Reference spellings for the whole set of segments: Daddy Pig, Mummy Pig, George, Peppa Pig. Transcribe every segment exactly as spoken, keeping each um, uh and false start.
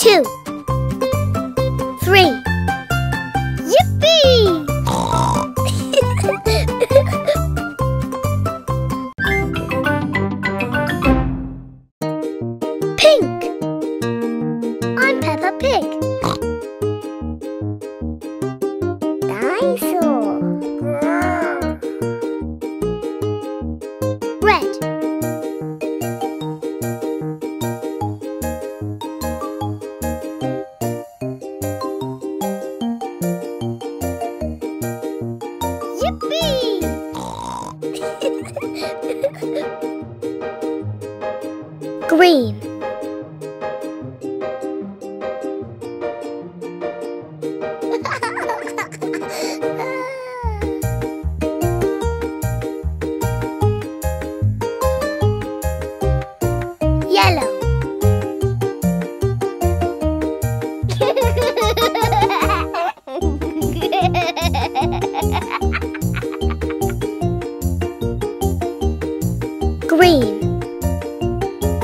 two, three. Yippee! Pink. I'm Peppa Pig. Dinosaur. Red. Green. Yellow. Green. That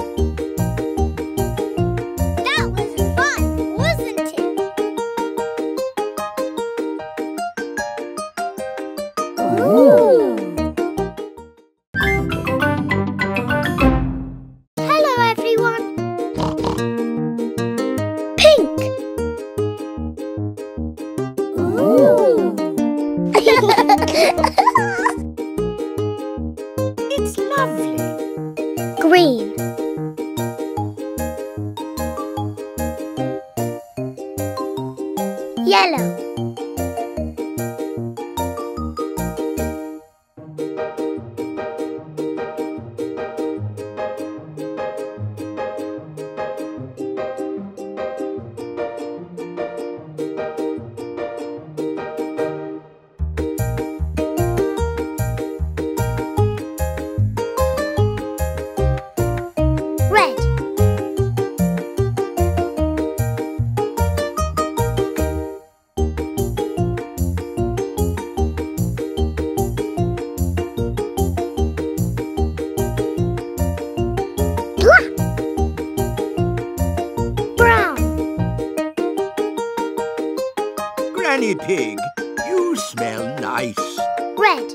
was fun, wasn't it? Ooh. Hello, everyone. Pink. Ooh. It's lovely. Green. Yellow. Daddy Pig, you smell nice. Red.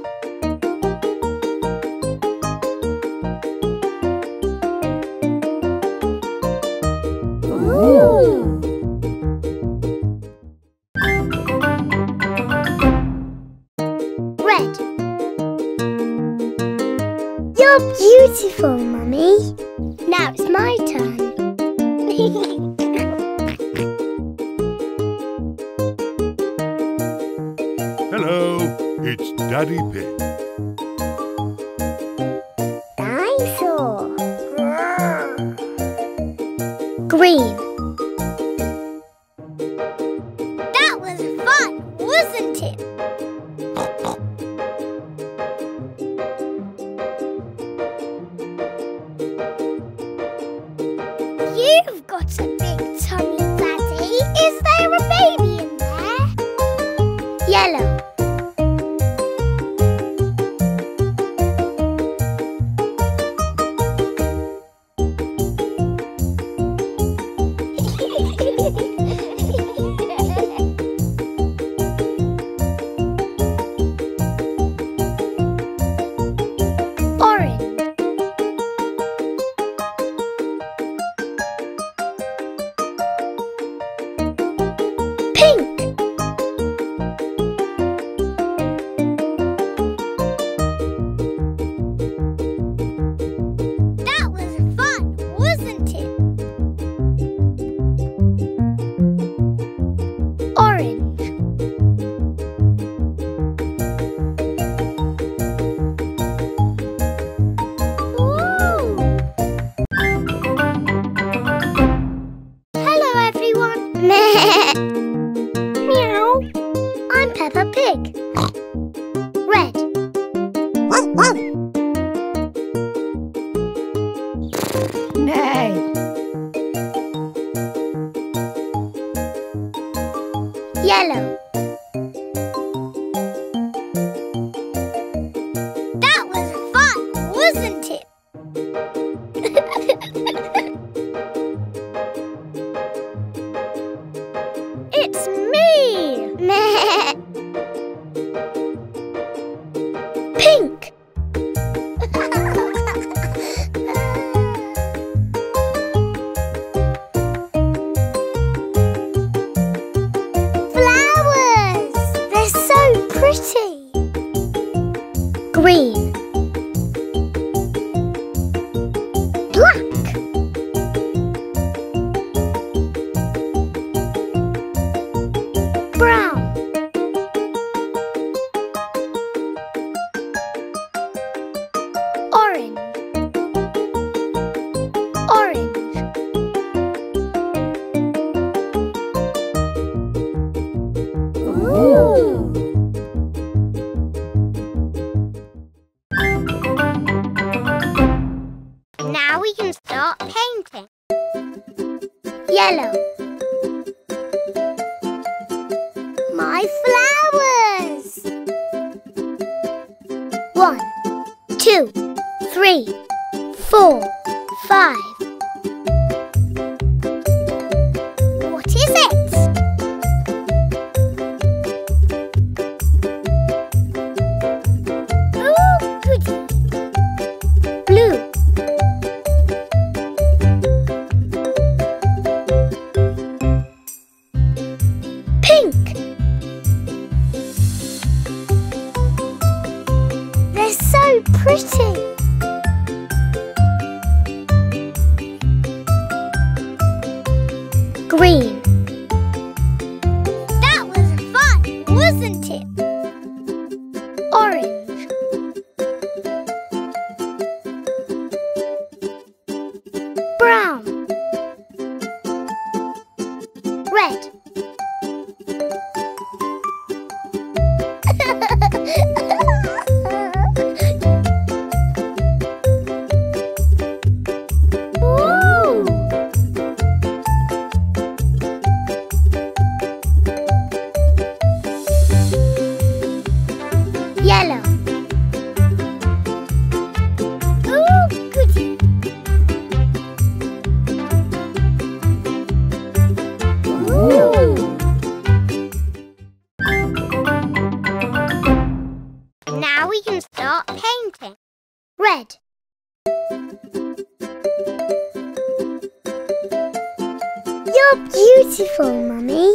Ooh. Red. You're beautiful, Mummy. Now it's my turn. Hello, it's Daddy Pig. Dinosaur. Green. That was fun, wasn't it? You've got a big tummy, Daddy. Is there a baby in there? Yellow. Meow. I'm Peppa Pig. Red. Nay. Yellow. That was fun, wasn't it? yellow. My flowers! One, two, three, four, five. What is it? Oh, pretty. Blue. Pink. They're so pretty. Green. That was fun, wasn't it? Orange. Brown. Red. Yellow. Oh, goody. Ooh. Now we can start painting. Red. You're beautiful, Mummy.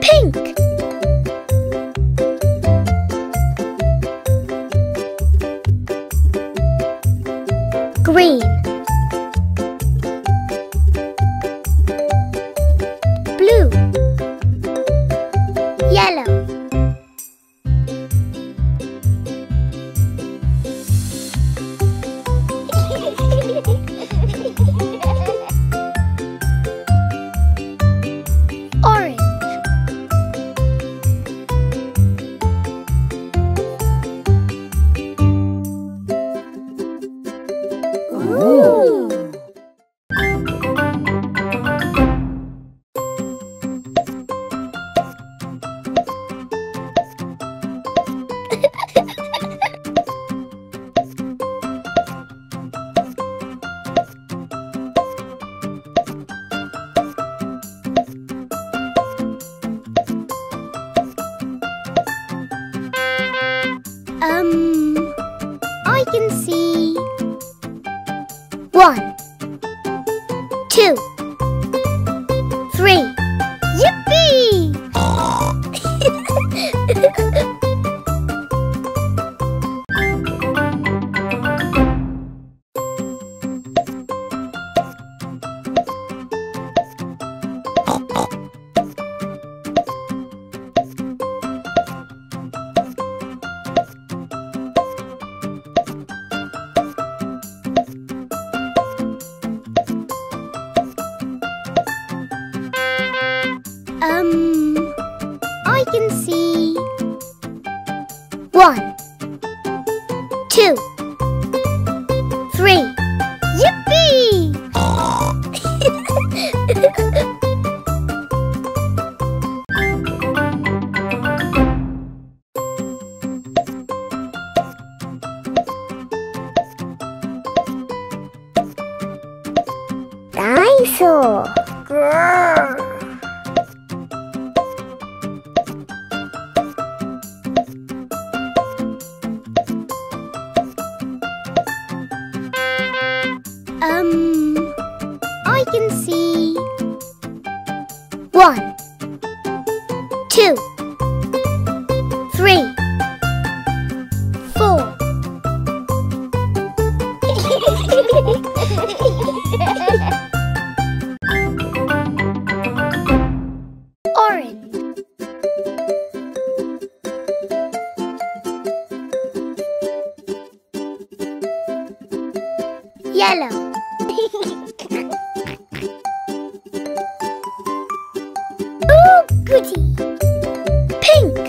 Pink. Green. Blue. Yellow. Um, I can see one, two, three. Yippee! Um, I can see one, two, three. Yippee! Dinosaur. Grrr. Um, I can see one, two, three, four. Orange. Yellow. Oh, goody! Pink!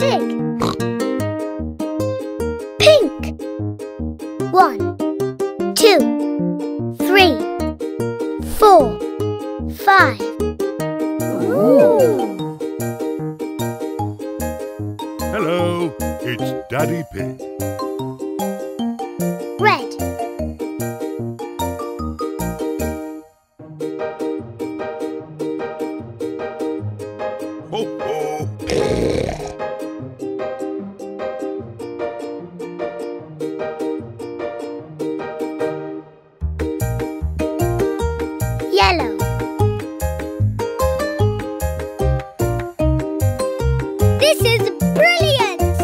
Pig. Pink. One, two, three, four, five. Ooh. Hello, it's Daddy Pig. Red. Ho ho. Yellow. This is brilliant!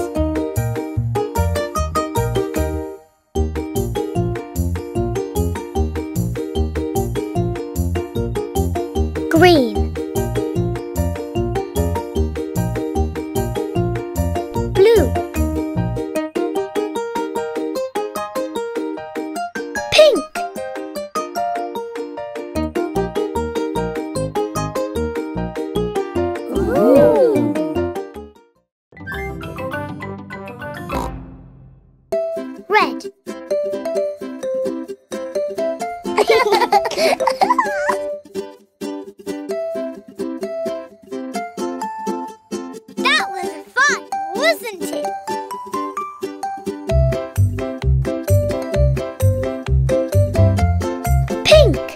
Green. Blue. Pink. Red. That was fun, wasn't it? Pink.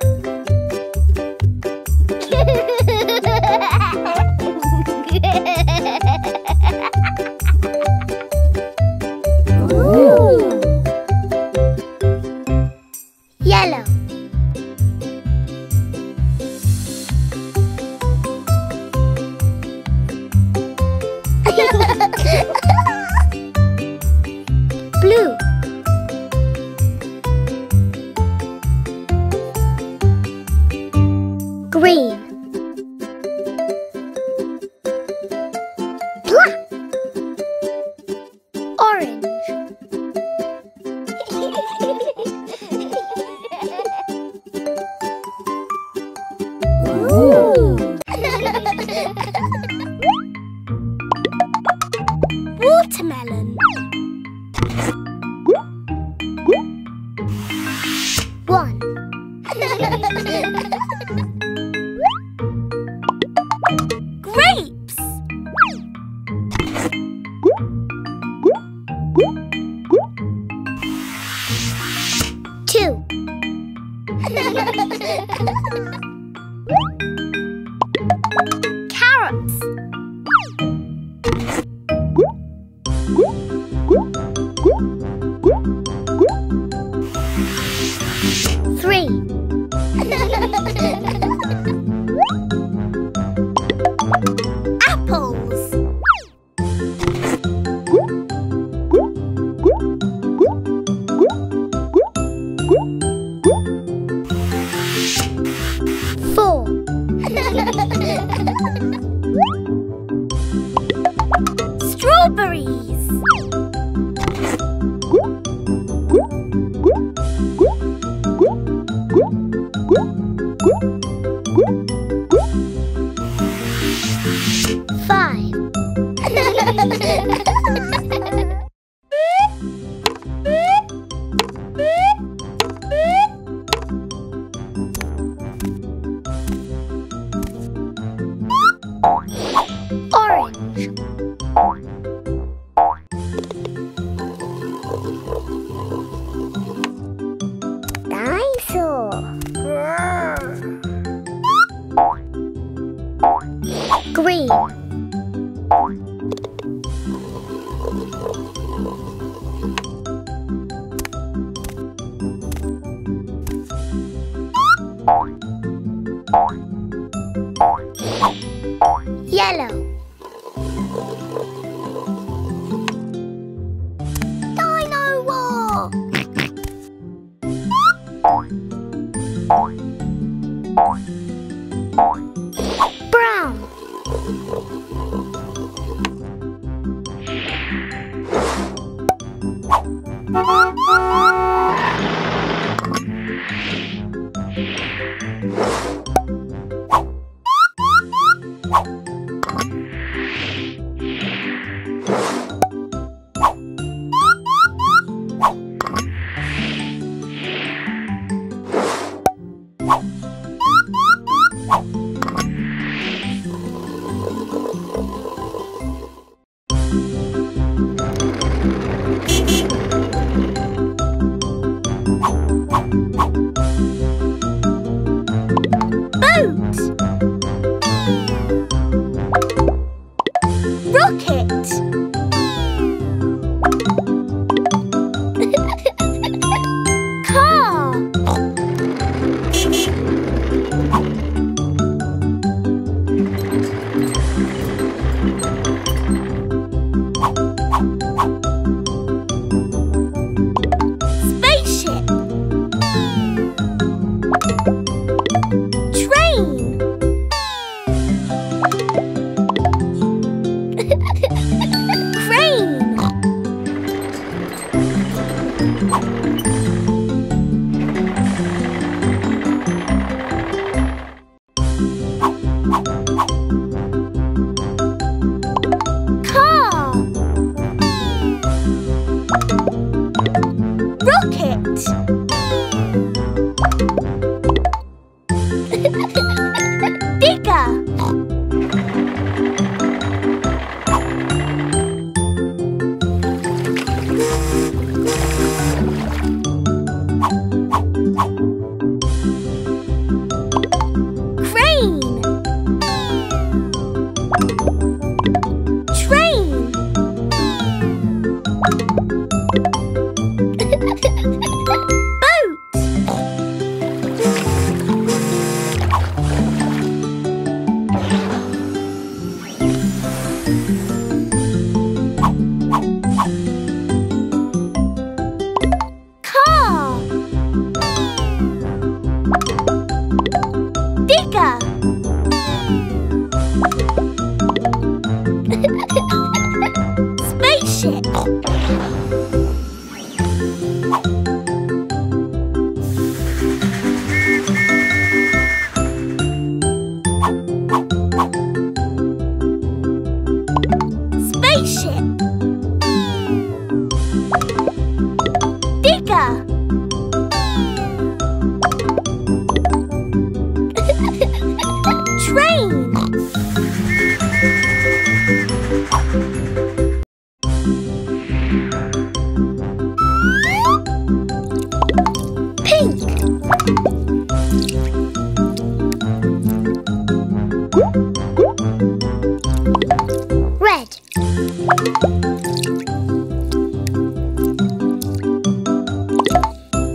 Ooh. Yellow. Blue. Green. Black. Orange. Ooh. Watermelon. One. Grapes. Two. Carrots. Three. Apples. Four. Strawberries. Five. Orange. Dinosaur. Green.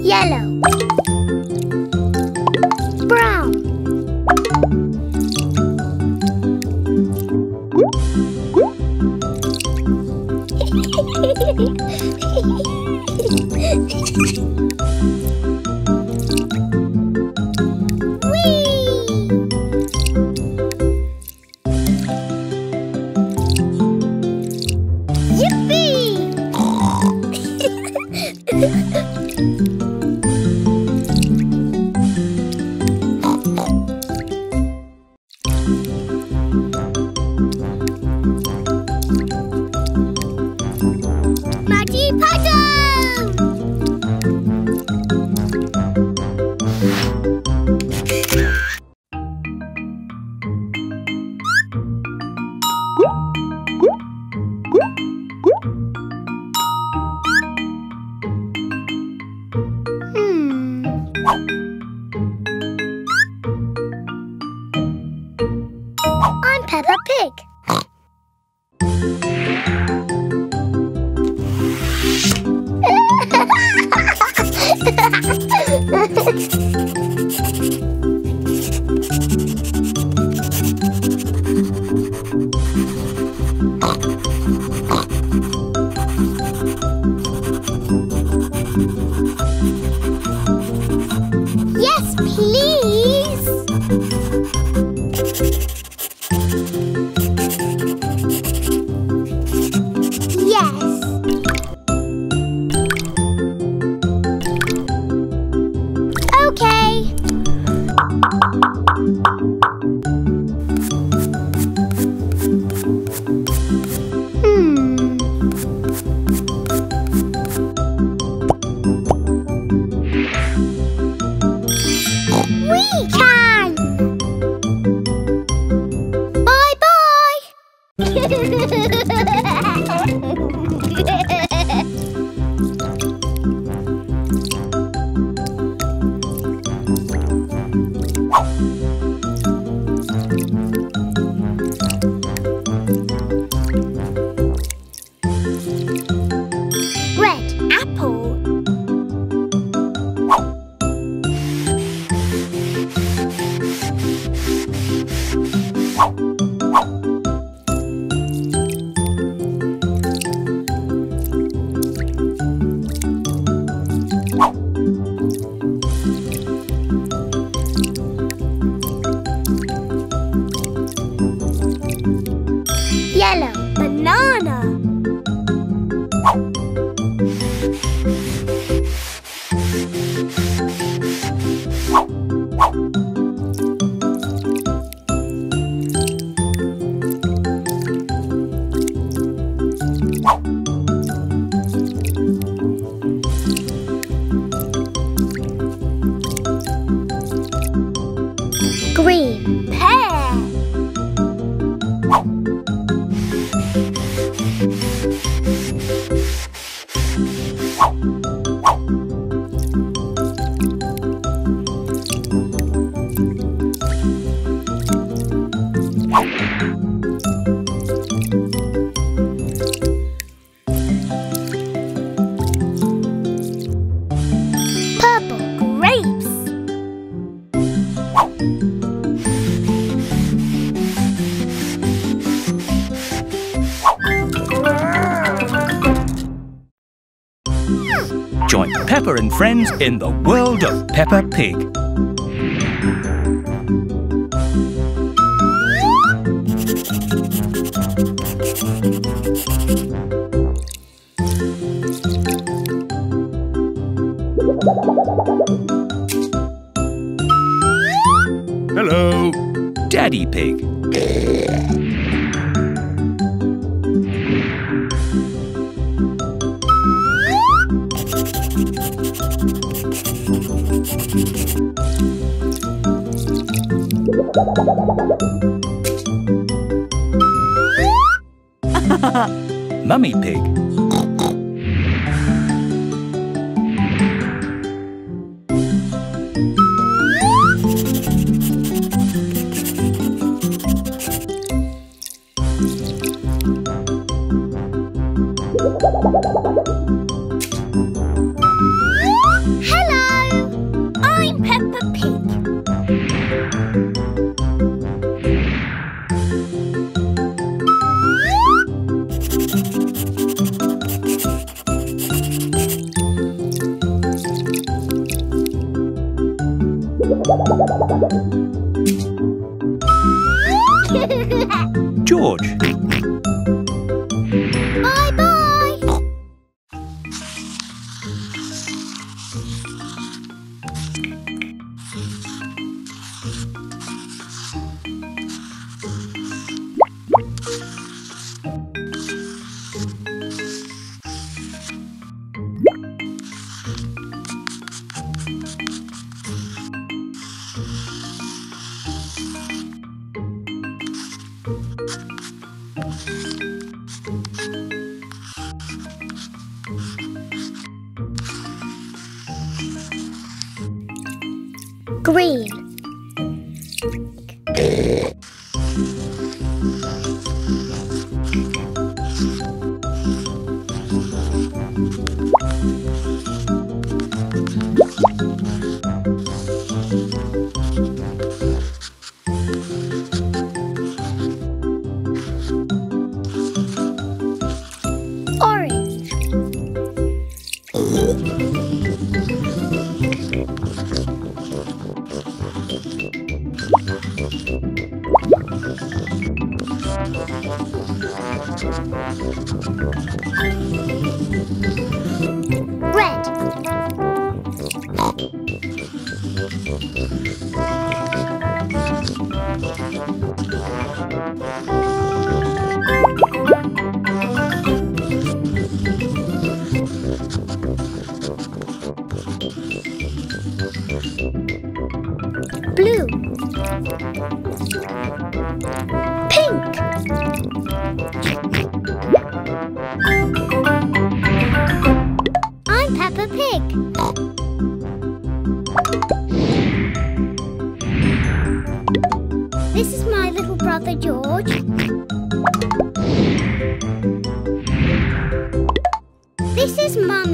Yellow, brown, Peppa Pig. Yes, please. Join Peppa and friends in the world of Peppa Pig. Hello, Daddy Pig. Mummy Pig. Hello, I'm Peppa Pig. George. Green. This is Mum.